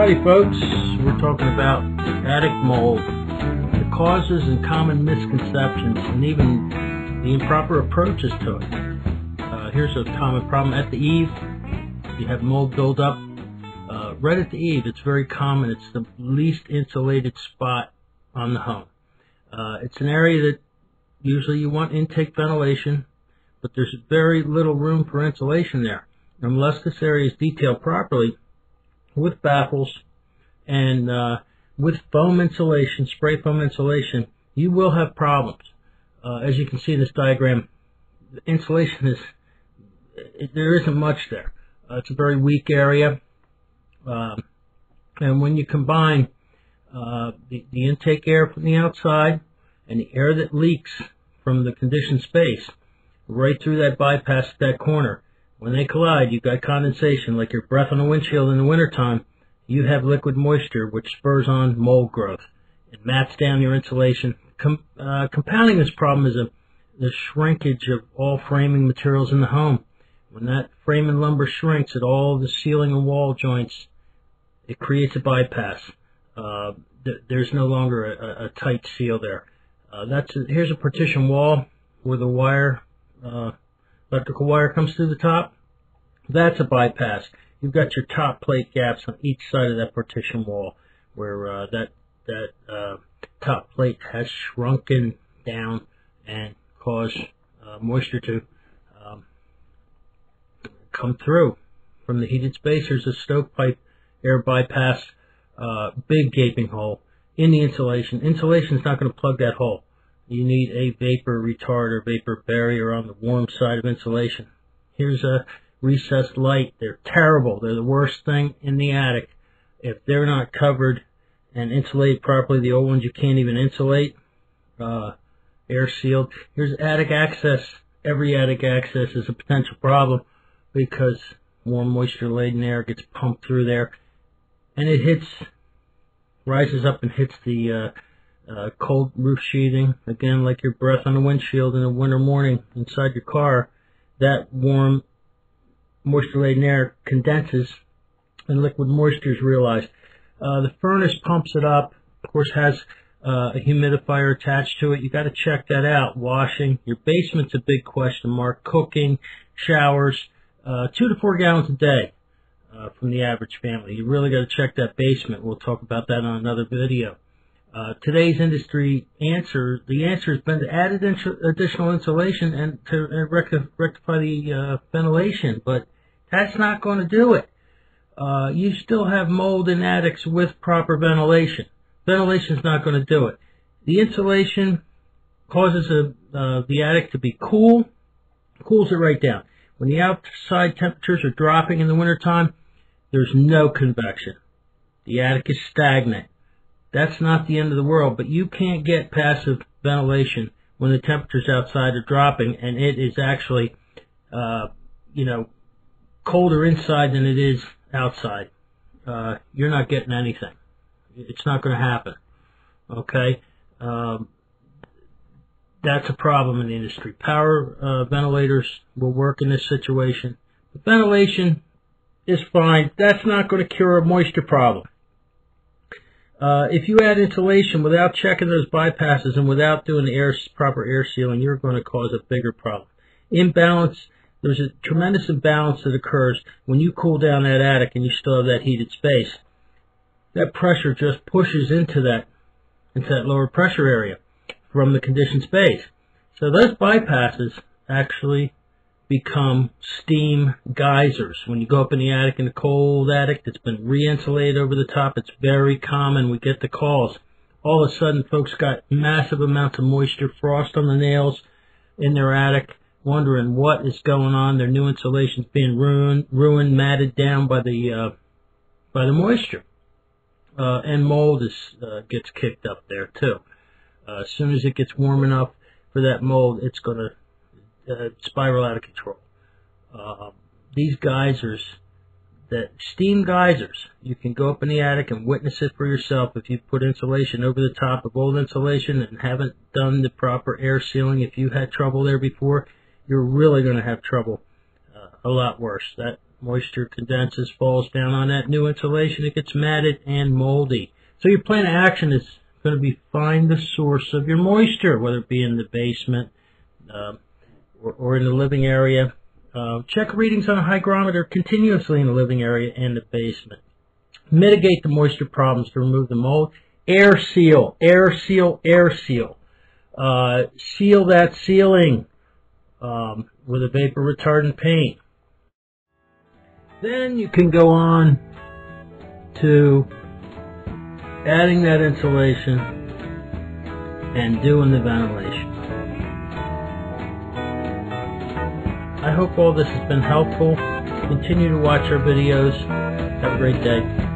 Howdy folks, we're talking about attic mold, the causes and common misconceptions, and even the improper approaches to it. Here's a common problem. At the eave, you have mold buildup. Right at the eave, it's very common. It's the least insulated spot on the home. It's an area that usually you want intake ventilation, but there's very little room for insulation there. Unless this area is detailed properly, with baffles and with foam insulation, spray foam insulation, you will have problems. As you can see in this diagram, the insulation there isn't much there. It's a very weak area, and when you combine the intake air from the outside and the air that leaks from the conditioned space right through that bypass at that corner, when they collide, you've got condensation, like your breath on a windshield in the wintertime. You have liquid moisture, which spurs on mold growth. It mats down your insulation. Compounding this problem is the shrinkage of all framing materials in the home. When that frame and lumber shrinks at all the ceiling and wall joints, it creates a bypass. There's no longer a tight seal there. Here's a partition wall where the wire... electrical wire comes through the top. That's a bypass. You've got your top plate gaps on each side of that partition wall where that top plate has shrunken down and caused moisture to come through from the heated space. There's a stovepipe air bypass, big gaping hole in the insulation. Insulation's not going to plug that hole. You need a vapor retard or vapor barrier on the warm side of insulation. Here's a recessed light. They're terrible. They're the worst thing in the attic. If they're not covered and insulated properly, the old ones you can't even insulate, air sealed. Here's attic access. Every attic access is a potential problem because warm moisture-laden air gets pumped through there and it rises up and hits the cold roof sheathing, again like your breath on a windshield in a winter morning inside your car. That warm moisture-laden air condenses and liquid moisture is realized. The furnace pumps it up, of course, has a humidifier attached to it. You got to check that out. Washing, your basement's a big question mark. Cooking, showers, 2 to 4 gallons a day from the average family. You really got to check that basement. We'll talk about that on another video. Today's industry the answer has been to add additional insulation and to rectify the ventilation, but that's not going to do it. You still have mold in attics with proper ventilation. Ventilation's not going to do it. The insulation causes the attic to be cool, cools it right down. When the outside temperatures are dropping in the wintertime, there's no convection. The attic is stagnant. That's not the end of the world, but you can't get passive ventilation when the temperatures outside are dropping, and it is actually, colder inside than it is outside. You're not getting anything. It's not going to happen. Okay? That's a problem in the industry. Power ventilators will work in this situation. But ventilation is fine. That's not going to cure a moisture problem. If you add insulation without checking those bypasses and without doing the proper air sealing, you're going to cause a bigger problem. Imbalance, there's a tremendous imbalance that occurs when you cool down that attic and you still have that heated space. That pressure just pushes into that lower pressure area from the conditioned space. So those bypasses actually become steam geysers. When you go up in the attic, in a cold attic that's been re-insulated over the top, it's very common. We get the calls. All of a sudden, folks got massive amounts of moisture, frost on the nails in their attic, wondering what is going on. Their new insulation's being ruined, matted down by the moisture, and mold gets kicked up there too. As soon as it gets warm enough for that mold, it's going to spiral out of control. These geysers, steam geysers, you can go up in the attic and witness it for yourself if you put insulation over the top of old insulation and haven't done the proper air sealing. If you had trouble there before, you're really going to have trouble a lot worse. That Moisture condenses, falls down on that new insulation, it gets matted and moldy. So your plan of action is going to be find the source of your moisture, whether it be in the basement or in the living area. Check readings on a hygrometer continuously in the living area and the basement. Mitigate the moisture problems to remove the mold. Air seal, air seal, air seal. Seal that ceiling with a vapor retardant paint. Then you can go on to adding that insulation and doing the ventilation. I hope all this has been helpful. Continue to watch our videos. Have a great day.